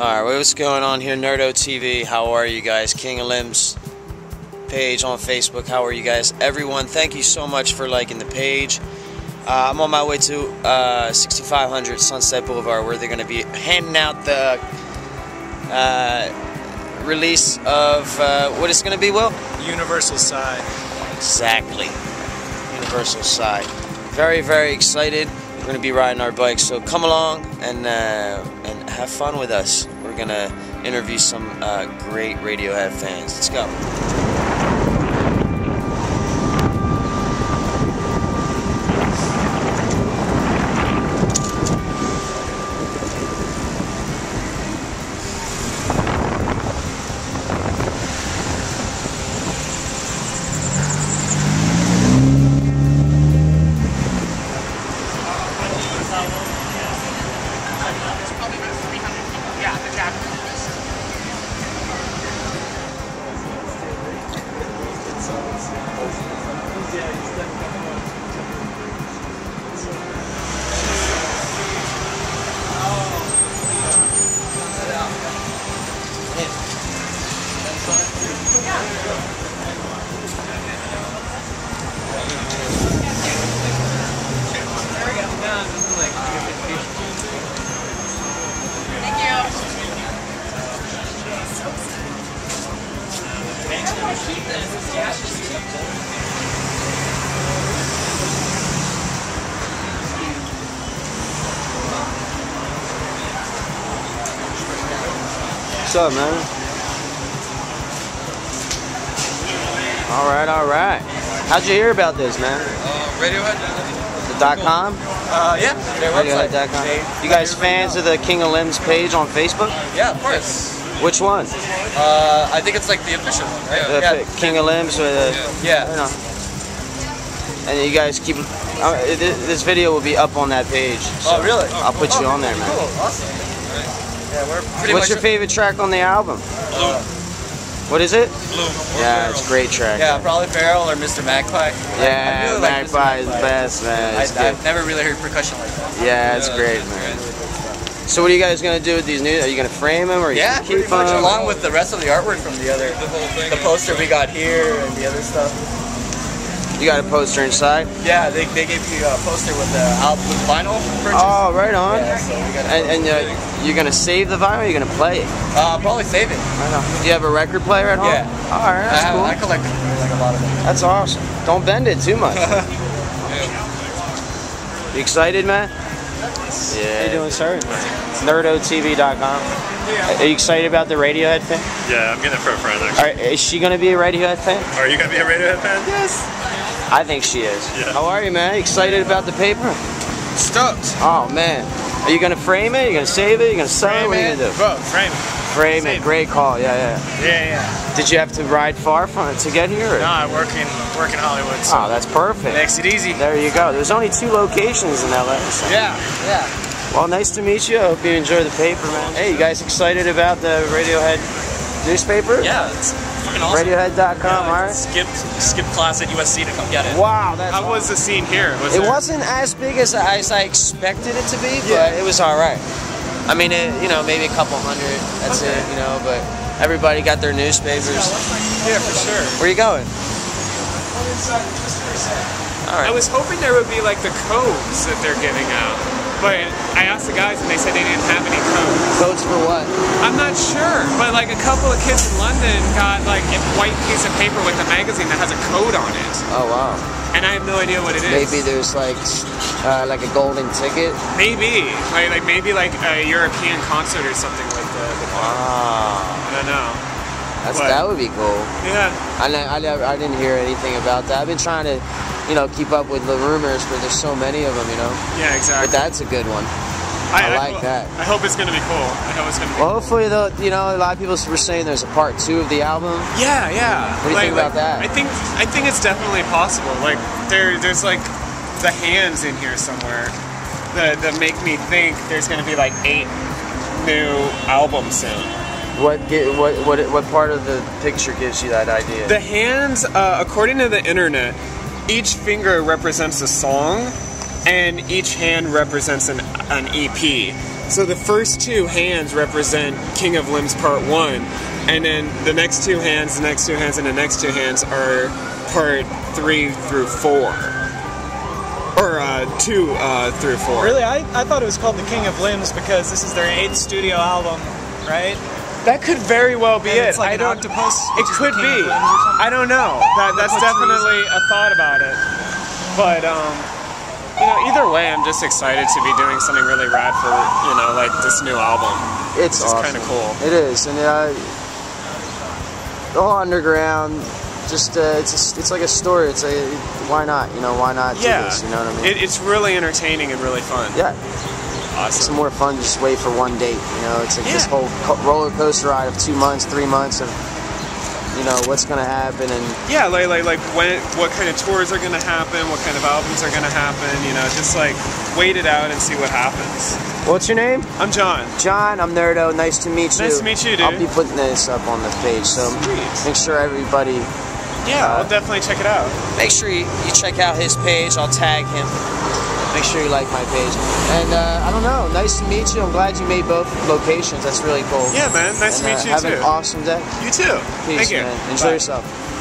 Alright, what's going on here, NerdoTV? How are you guys? King of Limbs page on Facebook. How are you guys? Everyone, thank you so much for liking the page. I'm on my way to 6500 Sunset Boulevard, where they're going to be handing out the release of what it's going to be, Will? Universal Sigh. Exactly. Universal Sigh. Very, very excited. We're going to be riding our bikes, so come along and have fun with us. We're going to interview some great Radiohead fans. Let's go. What's up, man? Alright, alright. How'd you hear about this, man? Radiohead.com? Yeah, their website. Radiohead.com. You guys fans of the King of Limbs page on Facebook? Yeah, of course. Which one? I think it's like the official one, right? The King of Limbs with a... Yeah. And you guys keep... this video will be up on that page. So oh, really? I'll put you on there, man. Cool, awesome. Yeah, we're pretty much... What's your favorite track on the album? Bloom. What is it? Bloom. Yeah, Feral. It's a great track. Yeah, man. Probably Feral or Mr. Magpie. Yeah, really like Magpie is the best, man. I've never really heard percussion like that. Yeah, it's great, man. So what are you guys going to do with these new... Are you going to frame them? Or are you keep them? Along with the rest of the artwork from the other... The poster we got here and the other stuff. You got a poster inside? Yeah, they gave you a poster with the album vinyl purchase. Oh, right on. Yeah, so we got you're going to save the vinyl or you're going to play it? Probably save it. Right on. Do you have a record player at home? Yeah. All right, that's cool. I collect like a lot of them. That's awesome. Don't bend it too much. You excited, man? Yeah. How you doing, sir? NerdoTV.com. Are you excited about the Radiohead thing? Yeah, I'm getting it for a friend, actually. Right, is she going to be a Radiohead fan? Are you going to be a Radiohead fan? Yes. I think she is. Yeah. How are you, man? Excited about the paper? Stoked. Oh, man. Are you going to frame it? Are you going to save it? Are you going to sell it? What are you going to do? Bro, frame it. Frame it. Great call. Yeah. Did you have to ride far from it to get here? Or? No, I work in Hollywood. So that's perfect. Makes it easy. There you go. There's only 2 locations in LA. So. Yeah. Well, nice to meet you. I hope you enjoy the paper, man. Hey, you guys excited about the Radiohead newspaper? Yeah, it's fucking awesome. Radiohead.com, yeah, alright? Skip class at USC to come get it. Wow, that's How awesome. Was the scene here? It wasn't as big as I expected it to be, but it was alright. I mean, you know, maybe a couple hundred, that's it, you know, but everybody got their newspapers. Yeah, for sure. Where are you going? I'm inside just for a second. All right. I was hoping there would be, like, the codes that they're giving out. But I asked the guys and they said they didn't have any codes. Codes for what? I'm not sure, but like a couple of kids in London got like a white piece of paper with a magazine that has a code on it. Oh wow. And I have no idea what it is. Maybe there's like a golden ticket? Maybe. Like maybe like a European concert or something with the code. I don't know. That would be cool. Yeah. I didn't hear anything about that. I've been trying to... You know, keep up with the rumors, but there's so many of them, you know? Yeah, exactly. But that's a good one. I like that. I hope it's going to be cool. I hope it's going to be cool. Hopefully, though, you know, a lot of people were saying there's a part 2 of the album. Yeah, yeah. What do you think about that? I think it's definitely possible. Like, there's like the hands in here somewhere. The make me think there's going to be like 8 new albums soon. What part of the picture gives you that idea? The hands, according to the internet, each finger represents a song, and each hand represents an EP. So the first two hands represent King of Limbs Part 1, and then the next two hands, the next two hands, and the next two hands are Part 3 through 4. Or, 2 through 4. Really? I thought it was called The King of Limbs because this is their 8th studio album, right? That could very well be it. It's like an octopus. It could be. I don't know. That's definitely a thought about it. But, you know, either way, I'm just excited to be doing something really rad for, you know, like, this new album. It's awesome. It's kind of cool. It is. And, all underground. Just it's like a story. It's a why not? You know, why not do this? You know what I mean? It's really entertaining and really fun. Yeah, awesome. It's more fun. Just wait for one date. You know, it's like this whole roller coaster ride of 2 months, 3 months of you know what's gonna happen and like when what kind of tours are gonna happen, what kind of albums are gonna happen. You know, just like wait it out and see what happens. What's your name? I'm John. John, I'm Nerdo. Nice to meet you. Nice to meet you, dude. I'll be putting this up on the page, so make sure everybody. Yeah, I'll definitely check it out. Make sure you check out his page. I'll tag him. Make sure you like my page. And I don't know, nice to meet you. I'm glad you made both locations. That's really cool. Yeah, man. Nice to meet you, too. Have an awesome day. You too. Peace, man. Thank you. Enjoy yourself.